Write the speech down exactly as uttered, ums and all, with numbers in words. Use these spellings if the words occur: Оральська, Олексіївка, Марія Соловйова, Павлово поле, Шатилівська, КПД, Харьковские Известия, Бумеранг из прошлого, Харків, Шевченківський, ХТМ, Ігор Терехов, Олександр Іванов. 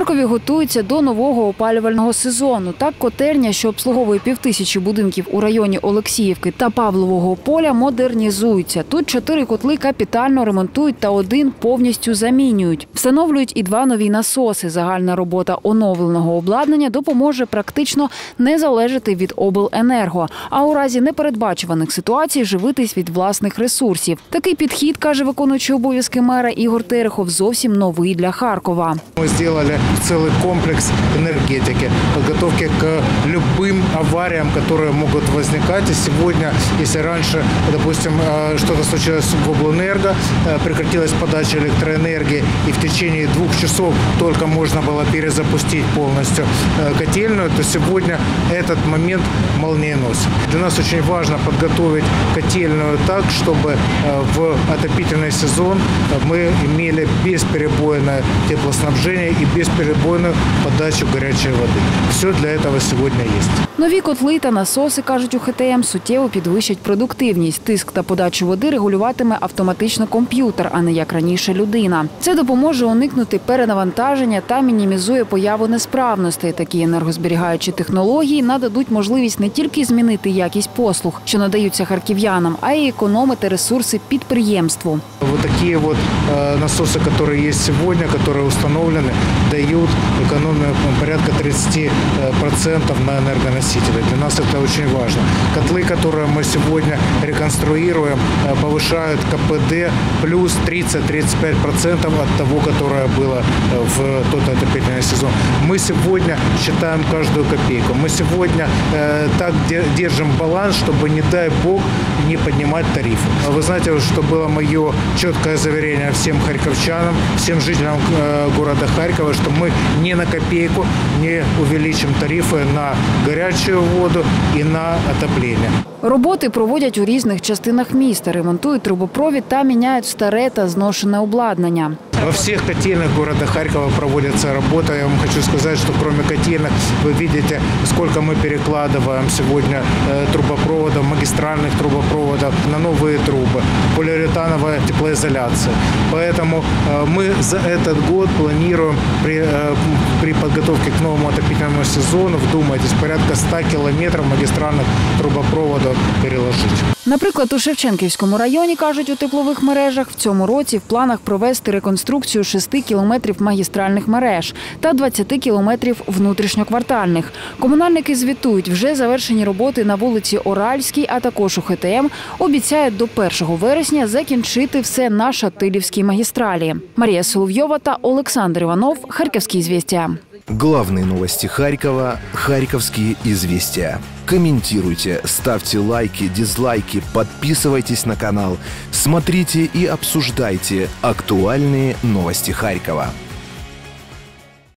Харкові готуються до нового опалювального сезону. Так, котельня, що обслуговує півтисячі будинків у районі Олексіївки та Павлового поля, модернізується. Тут чотири котли капітально ремонтують та один повністю замінюють. Встановлюють і два нові насоси. Загальна робота оновленого обладнання допоможе практично не залежати від обленерго, а у разі непередбачуваних ситуацій живитись від власних ресурсів. Такий підхід, каже виконуючий обов'язки мера Ігор Терехов, зовсім новий для Харкова. Мы сделали целый комплекс энергетики, подготовки к любым авариям, которые могут возникать. И сегодня, если раньше, допустим, что-то случилось в обленерго, прекратилась подача электроэнергии, и в течение двух часов только можно было перезапустить полностью котельную, то сегодня этот момент молниеносен. Для нас очень важно подготовить котельную так, чтобы в отопительный сезон мы имели бесперебойное теплоснабжение і безперебойну подачу гарячої води. Все для цього сьогодні є. Нові котли та насоси, кажуть у Х Т М, суттєво підвищать продуктивність. Тиск та подачу води регулюватиме автоматично комп'ютер, а не як раніше людина. Це допоможе уникнути перенавантаження та мінімізує появу несправностей. Такі енергозберігаючі технології нададуть можливість не тільки змінити якість послуг, що надаються харків'янам, а й економити ресурси підприємству. Ось такі насоси, які є сьогодні, які встановлені, дают экономию порядка тридцати процентов на энергоносители. Для нас это очень важно. Котлы, которые мы сегодня реконструируем, повышают КПД плюс тридцать-тридцать пять процентов от того, которое было в тот отопительный сезон. Мы сегодня считаем каждую копейку. Мы сегодня так держим баланс, чтобы, не дай бог, не поднимать тарифы. Вы знаете, что было мое четкое заверение всем харьковчанам, всем жителям города Харькова, что мы ни на копейку не увеличим тарифы на горячую воду и на отопление. Роботи проводять у різних частинах міста, ремонтують трубопровід та міняють старе та зношене обладнання. Во всех котельных города Харькова проводятся работы. Я вам хочу сказать, что кроме котельных вы видите, сколько мы перекладываем сегодня трубопроводов, магистральных трубопроводов на новые трубы, полиуретановая теплоизоляция. Поэтому мы за этот год планируем при, при подготовке к новому отопительному сезону, вдумайтесь, порядка ста километров магистральных трубопроводов переложить. Наприклад, у Шевченківському районі, кажуть у теплових мережах, в цьому році в планах провести реконструкцію шести кілометрів магістральних мереж та двадцяти кілометрів внутрішньоквартальних. Комунальники звітують, вже завершені роботи на вулиці Оральській, а також у Х Т М обіцяють до першого вересня закінчити все на Шатилівській магістралі. Марія Соловйова та Олександр Іванов, Харківські звістя. Главные новости Харькова – Харьковские известия. Комментируйте, ставьте лайки, дизлайки, подписывайтесь на канал, смотрите и обсуждайте актуальные новости Харькова.